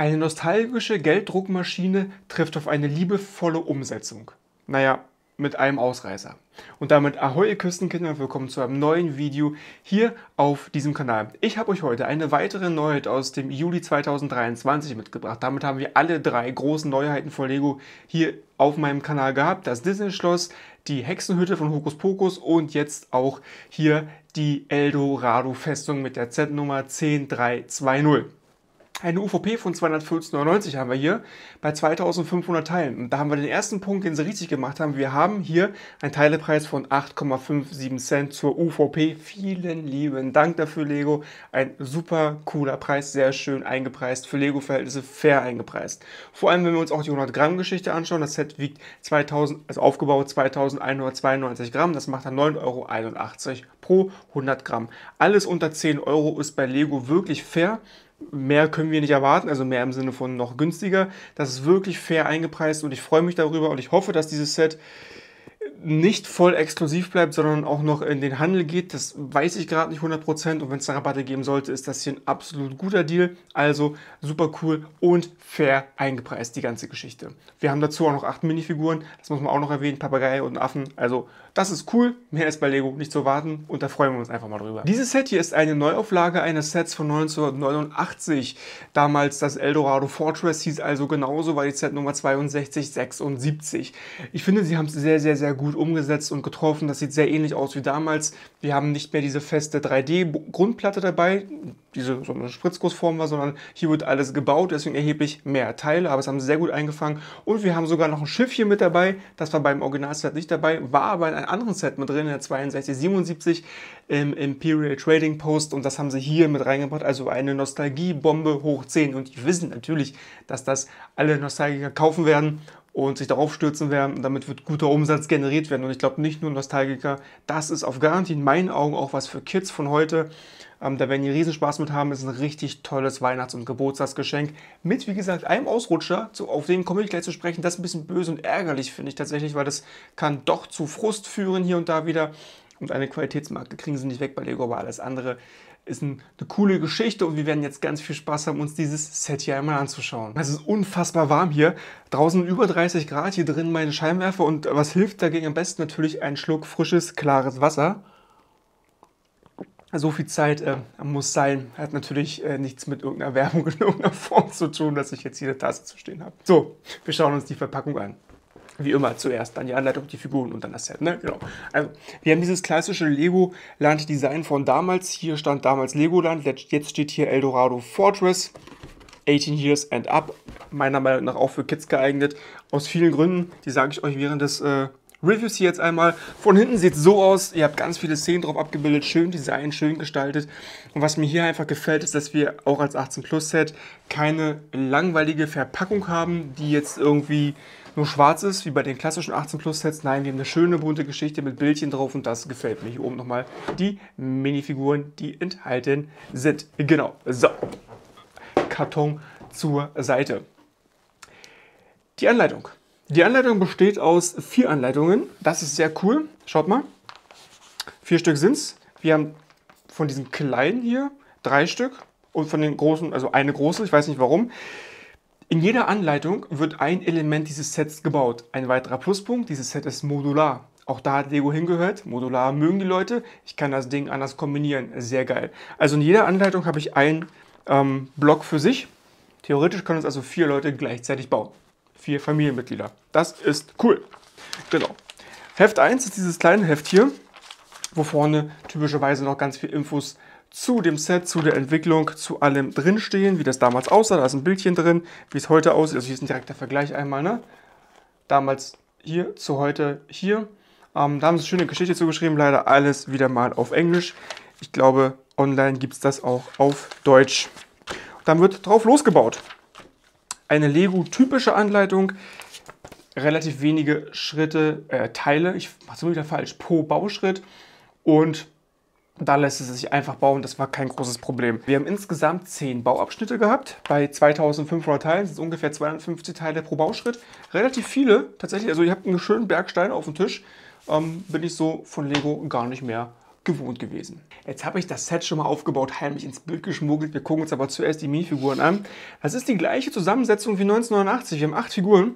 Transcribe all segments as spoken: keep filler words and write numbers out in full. Eine nostalgische Gelddruckmaschine trifft auf eine liebevolle Umsetzung. Naja, mit einem Ausreißer. Und damit ahoi Küstenkinder, willkommen zu einem neuen Video hier auf diesem Kanal. Ich habe euch heute eine weitere Neuheit aus dem Juli zweitausenddreiundzwanzig mitgebracht. Damit haben wir alle drei großen Neuheiten von Lego hier auf meinem Kanal gehabt. Das Disney-Schloss, die Hexenhütte von Hokus Pokus und jetzt auch hier die Eldorado-Festung mit der Z-Nummer eins null drei zwei null. Eine U V P von zweihundertvierzehn Euro neunzig haben wir hier bei zweitausendfünfhundert Teilen. Und da haben wir den ersten Punkt, den sie richtig gemacht haben. Wir haben hier einen Teilepreis von acht Komma fünfundsiebzig Cent zur U V P. Vielen lieben Dank dafür, Lego. Ein super cooler Preis, sehr schön eingepreist, für Lego-Verhältnisse fair eingepreist. Vor allem, wenn wir uns auch die hundert Gramm Geschichte anschauen. Das Set wiegt zweitausend, also aufgebaut zweitausendeinhundertzweiundneunzig Gramm. Das macht dann neun Euro einundachtzig pro hundert Gramm. Alles unter zehn Euro ist bei Lego wirklich fair. Mehr können wir nicht erwarten, also mehr im Sinne von noch günstiger. Das ist wirklich fair eingepreist und ich freue mich darüber und ich hoffe, dass dieses Set nicht voll exklusiv bleibt, sondern auch noch in den Handel geht. Das weiß ich gerade nicht hundert Prozent und wenn es da Rabatte geben sollte, ist das hier ein absolut guter Deal. Also super cool und fair eingepreist, die ganze Geschichte. Wir haben dazu auch noch acht Minifiguren, das muss man auch noch erwähnen, Papagei und Affen. Also das ist cool, mehr ist bei Lego nicht zu erwarten und da freuen wir uns einfach mal drüber. Dieses Set hier ist eine Neuauflage eines Sets von neunzehnhundertneunundachtzig. Damals das Eldorado Fortress hieß also genauso, war die Set Nummer zweiundsechzig sechsundsiebzig. Ich finde, sie haben es sehr, sehr, sehr gut umgesetzt und getroffen. Das sieht sehr ähnlich aus wie damals. Wir haben nicht mehr diese feste drei D Grundplatte dabei, diese so eine Spritzgussform war, sondern hier wird alles gebaut, deswegen erheblich mehr Teile, aber es haben sie sehr gut eingefangen. Und wir haben sogar noch ein Schiffchen mit dabei, das war beim Originalset nicht dabei, war aber in einem anderen Set mit drin, in der zweiundsechzig siebenundsiebzig im Imperial Trading Post und das haben sie hier mit reingebracht, also eine Nostalgiebombe hoch zehn und die wissen natürlich, dass das alle Nostalgiker kaufen werden und sich darauf stürzen werden und damit wird guter Umsatz generiert werden. Und ich glaube, nicht nur Nostalgiker, das ist auf Garantie in meinen Augen auch was für Kids von heute. Ähm, da werden die riesen Spaß mit haben. Das ist ein richtig tolles Weihnachts- und Geburtstagsgeschenk mit, wie gesagt, einem Ausrutscher, zu, auf den komme ich gleich zu sprechen. Das ist ein bisschen böse und ärgerlich, finde ich tatsächlich, weil das kann doch zu Frust führen hier und da wieder. Und eine Qualitätsmarke kriegen sie nicht weg bei Lego, aber alles andere ist eine coole Geschichte und wir werden jetzt ganz viel Spaß haben, uns dieses Set hier einmal anzuschauen. Es ist unfassbar warm hier, draußen über dreißig Grad, hier drin meine Scheinwerfer und was hilft dagegen am besten? Natürlich ein Schluck frisches, klares Wasser. So viel Zeit äh, muss sein, hat natürlich äh, nichts mit irgendeiner Werbung in irgendeiner Form zu tun, dass ich jetzt hier eine Tasse zu stehen habe. So, wir schauen uns die Verpackung an. Wie immer, zuerst dann die Anleitung, die Figuren und dann das Set, ne? Genau. Also, wir haben dieses klassische Legoland-Design von damals. Hier stand damals Legoland, jetzt steht hier Eldorado Fortress. achtzehn years and up. Meiner Meinung nach auch für Kids geeignet. Aus vielen Gründen, die sage ich euch während des äh, Reviews hier jetzt einmal. Von hinten sieht es so aus. Ihr habt ganz viele Szenen drauf abgebildet. Schön Design, schön gestaltet. Und was mir hier einfach gefällt, ist, dass wir auch als achtzehn Plus Set keine langweilige Verpackung haben, die jetzt irgendwie nur schwarz ist, wie bei den klassischen achtzehn Plus Sets. Nein, wir haben eine schöne bunte Geschichte mit Bildchen drauf und das gefällt mir. Hier oben nochmal die Minifiguren, die enthalten sind. Genau, so. Karton zur Seite. Die Anleitung. Die Anleitung besteht aus vier Anleitungen. Das ist sehr cool. Schaut mal. Vier Stück sind's. Wir haben von diesen kleinen hier drei Stück und von den großen, also eine große, ich weiß nicht warum. In jeder Anleitung wird ein Element dieses Sets gebaut. Ein weiterer Pluspunkt, dieses Set ist modular. Auch da hat Lego hingehört. Modular mögen die Leute. Ich kann das Ding anders kombinieren. Sehr geil. Also in jeder Anleitung habe ich einen ähm, Block für sich. Theoretisch können es also vier Leute gleichzeitig bauen. Vier Familienmitglieder. Das ist cool. Genau. Heft eins ist dieses kleine Heft hier, wo vorne typischerweise noch ganz viel Infos zu dem Set, zu der Entwicklung, zu allem drinstehen, wie das damals aussah. Da ist ein Bildchen drin, wie es heute aussieht. Also hier ist ein direkter Vergleich einmal, ne? Damals hier zu heute hier. Ähm, da haben sie eine schöne Geschichte zugeschrieben. Leider alles wieder mal auf Englisch. Ich glaube, online gibt es das auch auf Deutsch. Und dann wird drauf losgebaut. Eine Lego-typische Anleitung. Relativ wenige Schritte, äh, Teile. Ich mache es immer wieder falsch. Pro Bauschritt. Und da lässt es sich einfach bauen, das war kein großes Problem. Wir haben insgesamt zehn Bauabschnitte gehabt. Bei zweitausendfünfhundert Teilen sind es ungefähr zweihundertfünfzig Teile pro Bauschritt. Relativ viele, tatsächlich. Also ihr habt einen schönen Bergstein auf dem Tisch. Ähm, bin ich so von Lego gar nicht mehr gewohnt gewesen. Jetzt habe ich das Set schon mal aufgebaut, heimlich ins Bild geschmuggelt. Wir gucken uns aber zuerst die Minifiguren an. Das ist die gleiche Zusammensetzung wie neunzehnhundertneunundachtzig. Wir haben acht Figuren,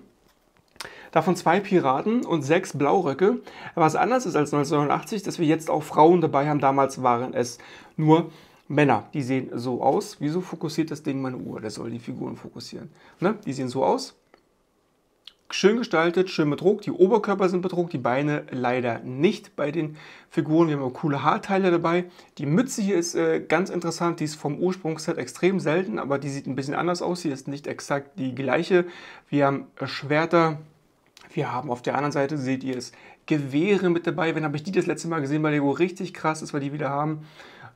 davon zwei Piraten und sechs Blauröcke. Was anders ist als neunzehnhundertneunundachtzig, dass wir jetzt auch Frauen dabei haben. Damals waren es nur Männer. Die sehen so aus. Wieso fokussiert das Ding meine Uhr? Das soll die Figuren fokussieren. Ne? Die sehen so aus. Schön gestaltet, schön bedruckt, die Oberkörper sind bedruckt, die Beine leider nicht bei den Figuren. Wir haben auch coole Haarteile dabei. Die Mütze hier ist äh, ganz interessant, die ist vom Ursprungsset extrem selten, aber die sieht ein bisschen anders aus. Hier ist nicht exakt die gleiche. Wir haben Schwerter, wir haben auf der anderen Seite, seht ihr es, Gewehre mit dabei. Wann habe ich die das letzte Mal gesehen bei Lego? Richtig krass, dass wir die wieder haben.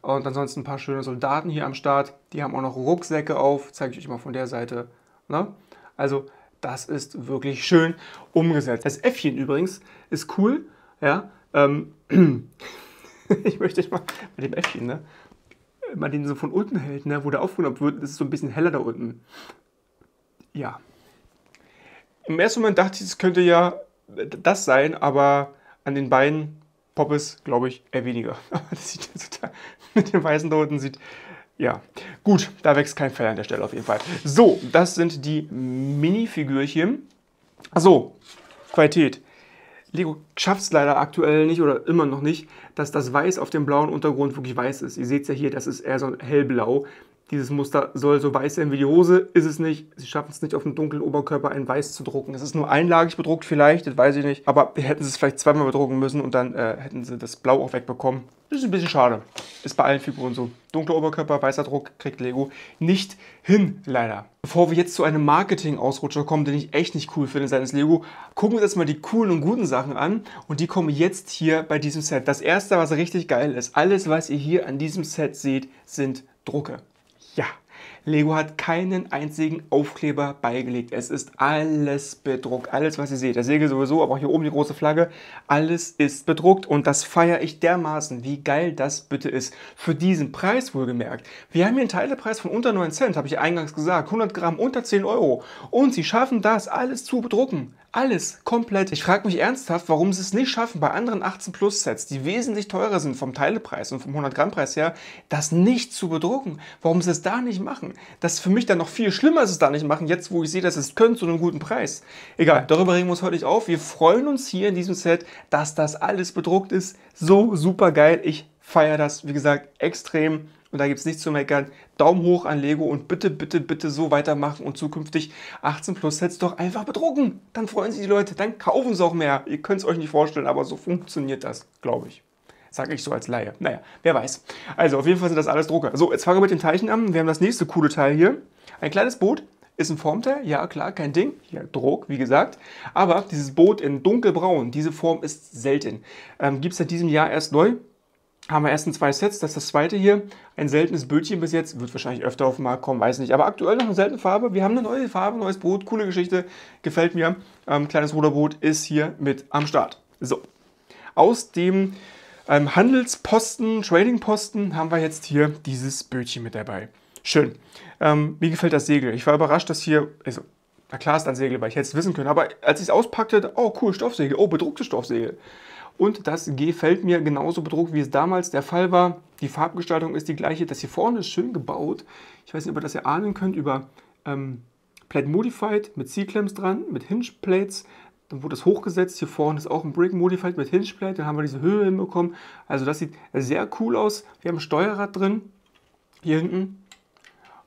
Und ansonsten ein paar schöne Soldaten hier am Start. Die haben auch noch Rucksäcke auf, zeige ich euch mal von der Seite. Na? Also das ist wirklich schön umgesetzt. Das Äffchen übrigens ist cool. Ja, ähm, ich möchte euch mal bei dem Äffchen, ne? Wenn man den so von unten hält, ne? Wo der aufgenommen wird, ist es so ein bisschen heller da unten. Ja. Im ersten Moment dachte ich, es könnte ja das sein, aber an den Beinen Poppes, glaube ich, eher weniger. Aber das sieht total, mit dem weißen da unten sieht... Ja, gut, da wächst kein Fell an der Stelle auf jeden Fall. So, das sind die Minifigürchen. Achso, Qualität. Lego schafft es leider aktuell nicht oder immer noch nicht, dass das Weiß auf dem blauen Untergrund wirklich weiß ist. Ihr seht es ja hier, das ist eher so ein hellblau. Dieses Muster soll so weiß sein wie die Hose, ist es nicht. Sie schaffen es nicht, auf dem dunklen Oberkörper ein Weiß zu drucken. Es ist nur einlagig bedruckt vielleicht, das weiß ich nicht. Aber hätten sie es vielleicht zweimal bedrucken müssen und dann äh, hätten sie das Blau auch wegbekommen. Das ist ein bisschen schade. Ist bei allen Figuren so. Dunkler Oberkörper, weißer Druck, kriegt Lego nicht hin, leider. Bevor wir jetzt zu einem Marketing-Ausrutscher kommen, den ich echt nicht cool finde seitens Lego, gucken wir uns erstmal die coolen und guten Sachen an. Und die kommen jetzt hier bei diesem Set. Das erste, was richtig geil ist, alles, was ihr hier an diesem Set seht, sind Drucke. Ja, Lego hat keinen einzigen Aufkleber beigelegt. Es ist alles bedruckt, alles was ihr seht. Der Segel sowieso, aber auch hier oben die große Flagge. Alles ist bedruckt und das feiere ich dermaßen, wie geil das bitte ist. Für diesen Preis wohlgemerkt. Wir haben hier einen Teilepreis von unter neun Cent, habe ich eingangs gesagt. hundert Gramm unter zehn Euro. Und sie schaffen das, alles zu bedrucken. Alles, komplett. Ich frage mich ernsthaft, warum sie es nicht schaffen, bei anderen achtzehn Plus Sets, die wesentlich teurer sind vom Teilepreis und vom hundert Gramm Preis her, das nicht zu bedrucken. Warum sie es da nicht machen. Das ist für mich dann noch viel schlimmer, dass sie es da nicht machen, jetzt wo ich sehe, dass es können zu einem guten Preis. Egal, darüber regen wir uns heute nicht auf. Wir freuen uns hier in diesem Set, dass das alles bedruckt ist. So super geil. Ich feiere das, wie gesagt, extrem. Und da gibt es nichts zu meckern. Daumen hoch an Lego und bitte, bitte, bitte so weitermachen und zukünftig achtzehn Plus Sets doch einfach bedrucken. Dann freuen sich die Leute, dann kaufen sie auch mehr. Ihr könnt es euch nicht vorstellen, aber so funktioniert das, glaube ich. Sag ich so als Laie. Naja, wer weiß. Also auf jeden Fall sind das alles Drucker. So, jetzt fangen wir mit den Teilchen an. Wir haben das nächste coole Teil hier. Ein kleines Boot. Ist ein Formteil, ja klar, kein Ding, ja, Druck, wie gesagt. Aber dieses Boot in dunkelbraun, diese Form ist selten. Ähm, Gibt es seit diesem Jahr erst neu. Haben wir erst in zwei Sets, das ist das zweite hier. Ein seltenes Bötchen bis jetzt, wird wahrscheinlich öfter auf den Markt kommen, weiß nicht. Aber aktuell noch eine seltene Farbe, wir haben eine neue Farbe, neues Boot, coole Geschichte, gefällt mir. Ähm, kleines Ruderboot ist hier mit am Start. So, aus dem ähm, Handelsposten, Tradingposten haben wir jetzt hier dieses Bötchen mit dabei. Schön. Ähm, mir gefällt das Segel. Ich war überrascht, dass hier... Also, na klar ist ein Segel, weil ich hätte es wissen können. Aber als ich es auspackte, oh cool, Stoffsegel, oh bedruckte Stoffsegel. Und das gefällt mir genauso bedruckt, wie es damals der Fall war. Die Farbgestaltung ist die gleiche. Das hier vorne ist schön gebaut. Ich weiß nicht, ob ihr das ihr ahnen könnt, über ähm, Plate Modified mit C-Clamps dran, mit Hinge Plates. Dann wurde es hochgesetzt. Hier vorne ist auch ein Brick Modified mit Hinge Plate. Dann haben wir diese Höhe hinbekommen. Also das sieht sehr cool aus. Wir haben ein Steuerrad drin. Hier hinten.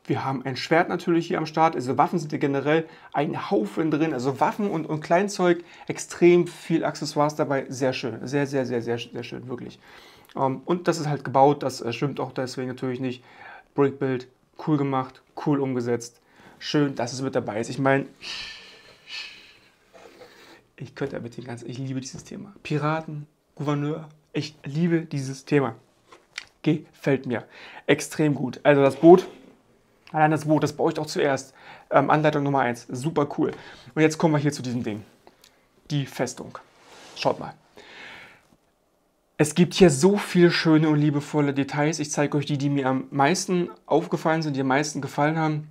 Wir haben ein Schwert natürlich hier am Start, also Waffen sind hier generell ein Haufen drin, also Waffen und, und Kleinzeug, extrem viel Accessoires dabei, sehr schön, sehr, sehr, sehr, sehr, sehr schön, wirklich. Um, und das ist halt gebaut, das schwimmt auch deswegen natürlich nicht. Brickbuild, cool gemacht, cool umgesetzt, schön, dass es mit dabei ist. Ich meine, ich könnte damit den ganzen, ich liebe dieses Thema. Piraten, Gouverneur, ich liebe dieses Thema. Gefällt mir extrem gut. Also das Boot. Allein das Boot, das baue ich doch zuerst. Ähm, Anleitung Nummer eins, super cool. Und jetzt kommen wir hier zu diesem Ding. Die Festung. Schaut mal. Es gibt hier so viele schöne und liebevolle Details. Ich zeige euch die, die mir am meisten aufgefallen sind, die am meisten gefallen haben.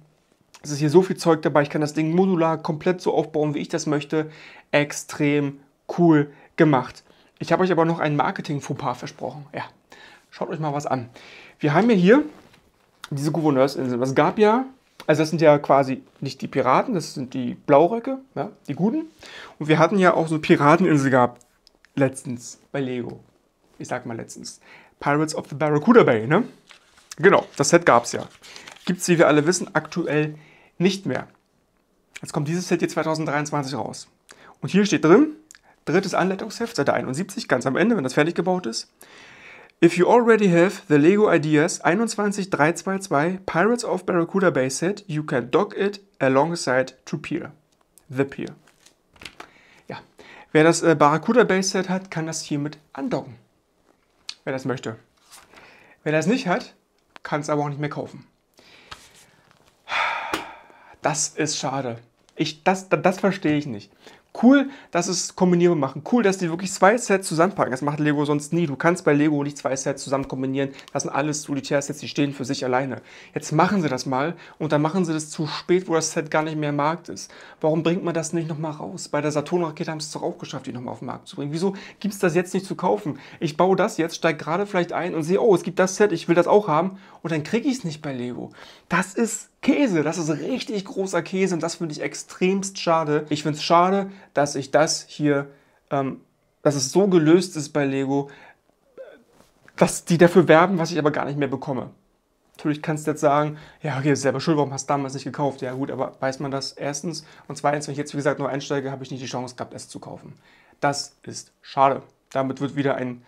Es ist hier so viel Zeug dabei. Ich kann das Ding modular komplett so aufbauen, wie ich das möchte. Extrem cool gemacht. Ich habe euch aber noch ein Marketing-Fauxpas versprochen. Ja. Schaut euch mal was an. Wir haben ja hier diese Gouverneursinseln. Es gab ja, also das sind ja quasi nicht die Piraten, das sind die Blauröcke, ja, die Guten. Und wir hatten ja auch so Pirateninsel gehabt, letztens bei Lego. Ich sag mal letztens. Pirates of the Barracuda Bay, ne? Genau, das Set gab es ja. Gibt es, wie wir alle wissen, aktuell nicht mehr. Jetzt kommt dieses Set hier zweitausenddreiundzwanzig raus. Und hier steht drin, drittes Anleitungsheft, Seite einundsiebzig, ganz am Ende, wenn das fertig gebaut ist. If you already have the Lego Ideas einundzwanzig drei zweiundzwanzig Pirates of Barracuda Bay Set, you can dock it alongside to Pier. The Pier. Ja, wer das äh, Barracuda Bay Set hat, kann das hiermit andocken. Wer das möchte. Wer das nicht hat, kann es aber auch nicht mehr kaufen. Das ist schade. Ich, das, das verstehe ich nicht. Cool, dass es kombinieren machen. Cool, dass die wirklich zwei Sets zusammenpacken. Das macht Lego sonst nie. Du kannst bei Lego nicht zwei Sets zusammen kombinieren. Das sind alles Solitär-Sets, die stehen für sich alleine. Jetzt machen sie das mal und dann machen sie das zu spät, wo das Set gar nicht mehr im Markt ist. Warum bringt man das nicht nochmal raus? Bei der Saturn-Rakete haben sie es doch auch geschafft, die nochmal auf den Markt zu bringen. Wieso gibt es das jetzt nicht zu kaufen? Ich baue das jetzt, steige gerade vielleicht ein und sehe, oh, es gibt das Set, ich will das auch haben und dann kriege ich es nicht bei Lego. Das ist Käse, das ist richtig großer Käse und das finde ich extremst schade. Ich finde es schade, dass ich das hier, ähm, dass es so gelöst ist bei Lego, dass die dafür werben, was ich aber gar nicht mehr bekomme. Natürlich kannst du jetzt sagen, ja, okay, ist selber schuld, warum hast du damals nicht gekauft? Ja gut, aber weiß man das erstens und zweitens, wenn ich jetzt wie gesagt neu einsteige, habe ich nicht die Chance gehabt, es zu kaufen. Das ist schade. Damit wird wieder ein...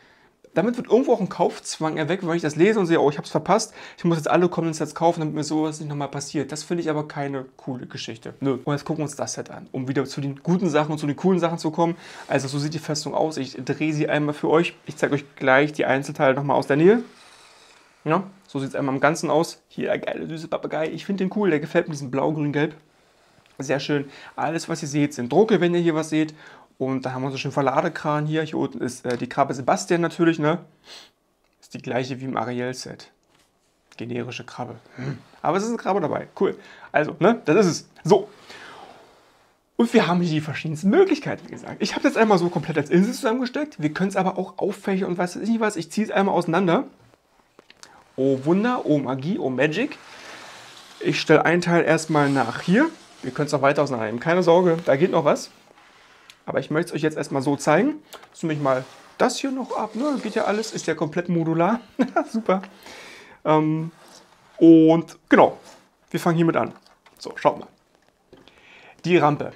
Damit wird irgendwo auch ein Kaufzwang erweckt, weil ich das lese und sehe, oh, ich habe es verpasst, ich muss jetzt alle kommenden Sets kaufen, damit mir sowas nicht nochmal passiert. Das finde ich aber keine coole Geschichte. Nö. Und jetzt gucken wir uns das Set an, um wieder zu den guten Sachen und zu den coolen Sachen zu kommen. Also so sieht die Festung aus. Ich drehe sie einmal für euch. Ich zeige euch gleich die Einzelteile nochmal aus der Nähe. Ja, so sieht es einmal im Ganzen aus. Hier der geile, süße Papagei. Ich finde den cool, der gefällt mir, diesen blau, grün, gelb. Sehr schön. Alles, was ihr seht, sind Drucke, wenn ihr hier was seht. Und da haben wir so schön Verladekran hier. Hier unten ist äh, die Krabbe Sebastian natürlich, ne? Ist die gleiche wie im Ariel-Set. Generische Krabbe. Hm. Aber es ist eine Krabbe dabei. Cool. Also, ne? Das ist es. So. Und wir haben hier die verschiedensten Möglichkeiten, wie gesagt. Ich habe das einmal so komplett als Insel zusammengesteckt. Wir können es aber auch auffächern und weiß nicht was. Ich ziehe es einmal auseinander. Oh Wunder, oh Magie, oh Magic. Ich stelle einen Teil erstmal nach hier. Wir können es auch weiter auseinandernehmen. Keine Sorge, da geht noch was. Aber ich möchte es euch jetzt erstmal so zeigen. Jetzt nehme ich mal das hier noch ab. Ne? Geht ja alles, ist ja komplett modular. Super. Ähm, und genau, wir fangen hiermit an. So, schaut mal. Die Rampe.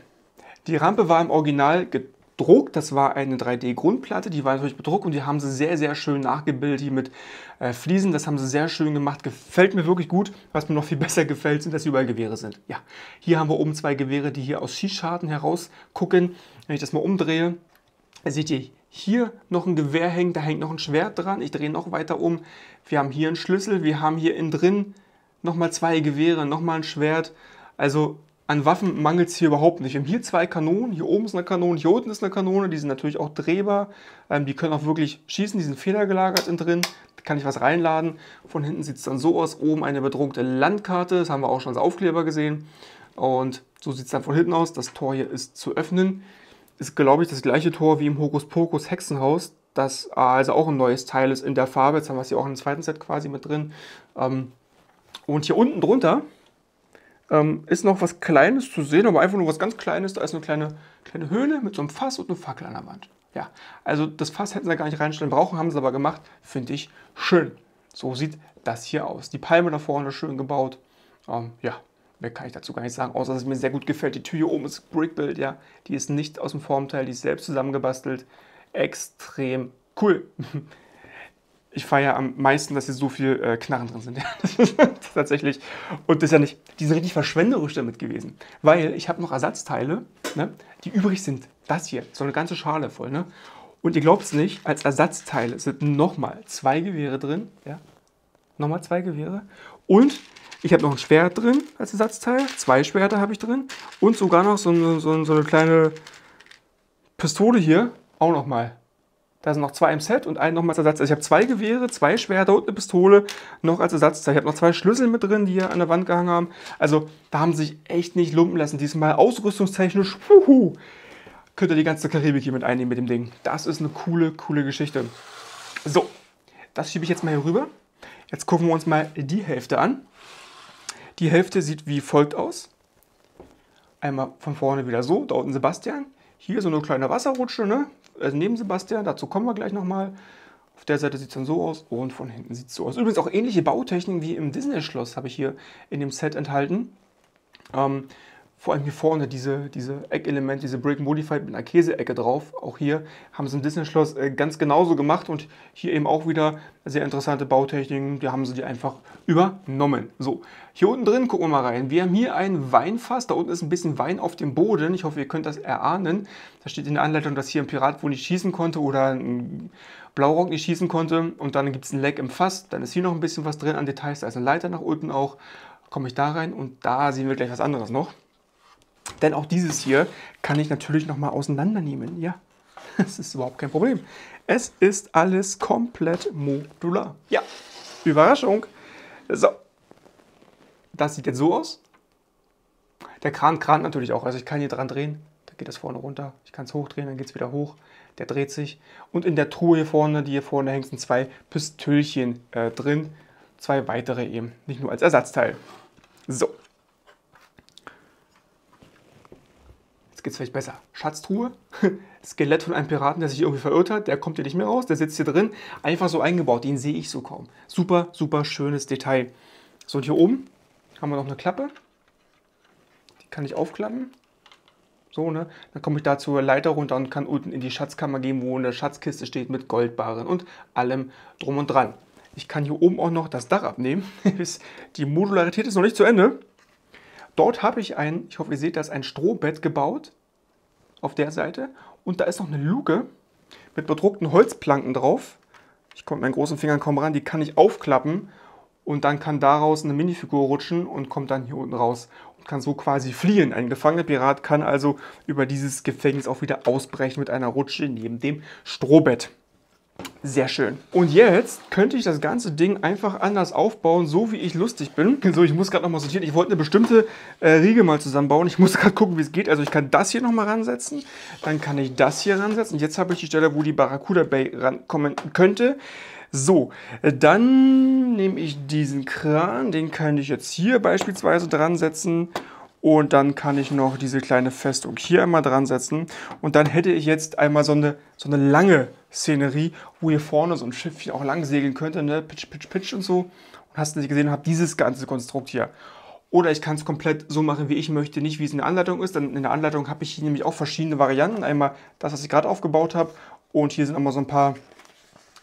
Die Rampe war im Original gedruckt. Das war eine drei D-Grundplatte. Die war natürlich bedruckt und die haben sie sehr, sehr schön nachgebildet hier mit äh, Fliesen. Das haben sie sehr schön gemacht. Gefällt mir wirklich gut. Was mir noch viel besser gefällt, sind, dass hier überall Gewehre sind. Ja, hier haben wir oben zwei Gewehre, die hier aus Schießscharten herausgucken. Wenn ich das mal umdrehe, seht ihr hier noch ein Gewehr hängen, da hängt noch ein Schwert dran. Ich drehe noch weiter um. Wir haben hier einen Schlüssel, wir haben hier innen drin nochmal zwei Gewehre, nochmal ein Schwert. Also an Waffen mangelt es hier überhaupt nicht. Wir haben hier zwei Kanonen, hier oben ist eine Kanone, hier unten ist eine Kanone. Die sind natürlich auch drehbar, die können auch wirklich schießen, die sind federgelagert innen drin. Da kann ich was reinladen. Von hinten sieht es dann so aus, oben eine bedruckte Landkarte, das haben wir auch schon als Aufkleber gesehen. Und so sieht es dann von hinten aus, das Tor hier ist zu öffnen. Ist, glaube ich, das gleiche Tor wie im Hokus Pokus Hexenhaus, das also auch ein neues Teil ist in der Farbe. Jetzt haben wir es hier auch im zweiten Set quasi mit drin. Und hier unten drunter ist noch was Kleines zu sehen, aber einfach nur was ganz Kleines. Da ist eine kleine, kleine Höhle mit so einem Fass und einem Fackel an der Wand. Ja, also das Fass hätten sie da gar nicht reinstellen brauchen, haben sie aber gemacht. Finde ich schön. So sieht das hier aus. Die Palme da vorne schön gebaut. Ja. Mehr kann ich dazu gar nicht sagen, außer dass es mir sehr gut gefällt. Die Tür hier oben ist Brickbuild, ja. Die ist nicht aus dem Formteil, die ist selbst zusammengebastelt. Extrem cool. Ich feiere am meisten, dass hier so viel äh, Knarren drin sind. Tatsächlich. Und das ist ja nicht, die sind richtig verschwenderisch damit gewesen. Weil ich habe noch Ersatzteile, ne, die übrig sind. Das hier, so eine ganze Schale voll, ne. Und ihr glaubt es nicht, als Ersatzteile sind nochmal zwei Gewehre drin, ja. Nochmal zwei Gewehre. Und ich habe noch ein Schwert drin als Ersatzteil, zwei Schwerter habe ich drin und sogar noch so eine, so eine, so eine kleine Pistole hier, auch nochmal. Da sind noch zwei im Set und einen nochmal als Ersatzteil. Also ich habe zwei Gewehre, zwei Schwerter und eine Pistole noch als Ersatzteil. Ich habe noch zwei Schlüssel mit drin, die hier an der Wand gehangen haben. Also da haben sie sich echt nicht lumpen lassen. Diesmal ausrüstungstechnisch, huhu, könnt ihr die ganze Karibik hier mit einnehmen mit dem Ding. Das ist eine coole, coole Geschichte. So, Das schiebe ich jetzt mal hier rüber. Jetzt gucken wir uns mal die Hälfte an. Die Hälfte sieht wie folgt aus. Einmal von vorne wieder so, da unten Sebastian. Hier so eine kleine Wasserrutsche, ne? Also neben Sebastian, dazu kommen wir gleich nochmal. Auf der Seite sieht es dann so aus und von hinten sieht es so aus. Übrigens auch ähnliche Bautechniken wie im Disney-Schloss habe ich hier in dem Set enthalten. Ähm, vor allem hier vorne diese, diese Eckelemente, diese Brick Modified mit einer Käseecke drauf. Auch hier haben sie im Disney-Schloss ganz genauso gemacht und hier eben auch wieder sehr interessante Bautechniken. Da haben sie die einfach übernommen. So, hier unten drin gucken wir mal rein. Wir haben hier ein Weinfass. Da unten ist ein bisschen Wein auf dem Boden. Ich hoffe, ihr könnt das erahnen. Da steht in der Anleitung, dass hier ein Pirat wohl nicht schießen konnte oder ein Blaurock nicht schießen konnte. Und dann gibt es ein Leck im Fass. Dann ist hier noch ein bisschen was drin an Details. Da ist eine Leiter nach unten auch. Komme ich da rein und da sehen wir gleich was anderes noch. Denn auch dieses hier kann ich natürlich nochmal auseinandernehmen. Ja, das ist überhaupt kein Problem. Es ist alles komplett modular. Ja, Überraschung. So, das sieht jetzt so aus. Der Kran krant natürlich auch. Also ich kann hier dran drehen. Da geht das vorne runter. Ich kann es hochdrehen, dann geht es wieder hoch. Der dreht sich. Und in der Truhe hier vorne, die hier vorne hängt, sind zwei Pistölchen äh, drin. Zwei weitere eben, nicht nur als Ersatzteil. So. Jetzt geht es vielleicht besser. Schatztruhe. Skelett von einem Piraten, der sich irgendwie verirrt hat. Der kommt hier nicht mehr raus, der sitzt hier drin. Einfach so eingebaut, den sehe ich so kaum. Super, super schönes Detail. So, und hier oben haben wir noch eine Klappe. Die kann ich aufklappen. So, ne? Dann komme ich da zur Leiter runter und kann unten in die Schatzkammer gehen, wo eine Schatzkiste steht mit Goldbarren und allem drum und dran. Ich kann hier oben auch noch das Dach abnehmen. Die Modularität ist noch nicht zu Ende. Dort habe ich ein, ich hoffe ihr seht das, ein Strohbett gebaut. Auf der Seite. Und da ist noch eine Luke mit bedruckten Holzplanken drauf. Ich komme mit meinen großen Fingern kaum ran. Die kann ich aufklappen. Und dann kann daraus eine Minifigur rutschen und kommt dann hier unten raus. Und kann so quasi fliehen. Ein gefangener Pirat kann also über dieses Gefängnis auch wieder ausbrechen mit einer Rutsche neben dem Strohbett. Sehr schön. Und jetzt könnte ich das ganze Ding einfach anders aufbauen, so wie ich lustig bin. So, ich muss gerade nochmal sortieren. Ich wollte eine bestimmte äh, Riege mal zusammenbauen. Ich muss gerade gucken, wie es geht. Also ich kann das hier nochmal ransetzen. Dann kann ich das hier ransetzen. Und jetzt habe ich die Stelle, wo die Barracuda Bay rankommen könnte. So, dann nehme ich diesen Kran. Den kann ich jetzt hier beispielsweise dran setzen. Und dann kann ich noch diese kleine Festung hier einmal dran setzen. Und dann hätte ich jetzt einmal so eine, so eine lange Szenerie, wo hier vorne so ein Schiffchen auch lang segeln könnte, ne? Pitch, pitch, pitch und so. Und hast du nicht gesehen, habe dieses ganze Konstrukt hier. Oder ich kann es komplett so machen, wie ich möchte, nicht wie es in der Anleitung ist. Denn in der Anleitung habe ich hier nämlich auch verschiedene Varianten. Einmal das, was ich gerade aufgebaut habe. Und hier sind einmal so ein paar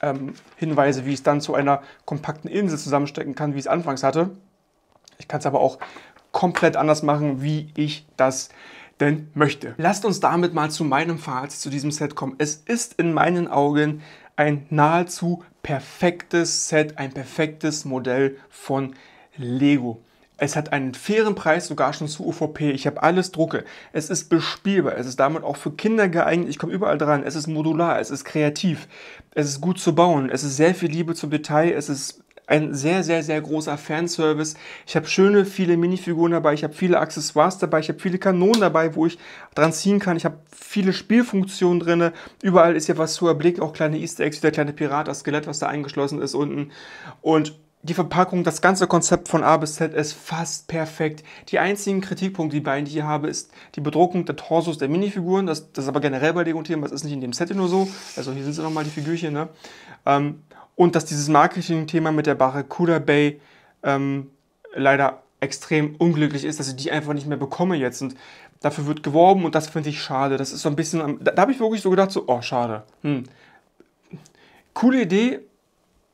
ähm, Hinweise, wie ich es dann zu einer kompakten Insel zusammenstecken kann, wie ich es anfangs hatte. Ich kann es aber auch komplett anders machen, wie ich das denn möchte. Lasst uns damit mal zu meinem Fazit zu diesem Set kommen. Es ist in meinen Augen ein nahezu perfektes Set, ein perfektes Modell von Lego. Es hat einen fairen Preis, sogar schon zu U V P. Ich habe alles Drucke. Es ist bespielbar. Es ist damit auch für Kinder geeignet. Ich komme überall dran. Es ist modular. Es ist kreativ. Es ist gut zu bauen. Es ist sehr viel Liebe zum Detail. Es ist ein sehr, sehr, sehr großer Fanservice. Ich habe schöne, viele Minifiguren dabei. Ich habe viele Accessoires dabei. Ich habe viele Kanonen dabei, wo ich dran ziehen kann. Ich habe viele Spielfunktionen drin. Überall ist ja was zu erblicken. Auch kleine Easter Eggs, wie der kleine Pirat, das Skelett, was da eingeschlossen ist unten. Und die Verpackung, das ganze Konzept von A bis Z ist fast perfekt. Die einzigen Kritikpunkte, die beiden, die ich hier habe, ist die Bedruckung der Torsos der Minifiguren. Das, das ist aber generell bei Lego ein Thema. Das ist nicht in dem Set nur so. Also hier sind sie nochmal, die Figürchen, ne? Ähm, Und dass dieses Marketing-Thema mit der Barracuda Bay ähm, leider extrem unglücklich ist, dass ich die einfach nicht mehr bekomme jetzt. Und dafür wird geworben und das finde ich schade. Das ist so ein bisschen, da, da habe ich wirklich so gedacht, so, oh, schade. Hm. Coole Idee,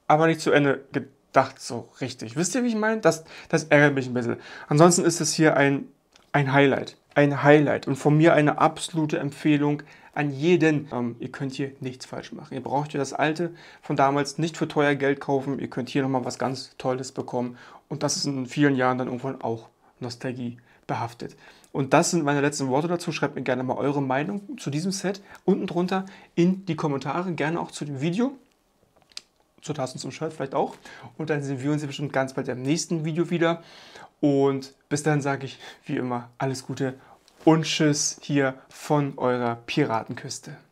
aber nicht zu Ende gedacht so richtig. Wisst ihr, wie ich meine? Das, das ärgert mich ein bisschen. Ansonsten ist es hier ein, ein Highlight. Ein Highlight und von mir eine absolute Empfehlung an jeden. Ähm, ihr könnt hier nichts falsch machen. Ihr braucht ja das alte von damals nicht für teuer Geld kaufen. Ihr könnt hier nochmal was ganz Tolles bekommen. Und das ist in vielen Jahren dann irgendwann auch Nostalgie behaftet. Und das sind meine letzten Worte dazu. Schreibt mir gerne mal eure Meinung zu diesem Set unten drunter in die Kommentare. Gerne auch zu dem Video. Zur Tasse und zum Shirt vielleicht auch. Und dann sehen wir uns bestimmt ganz bald im nächsten Video wieder. Und bis dann sage ich wie immer alles Gute und Tschüss hier von eurer Piratenküste.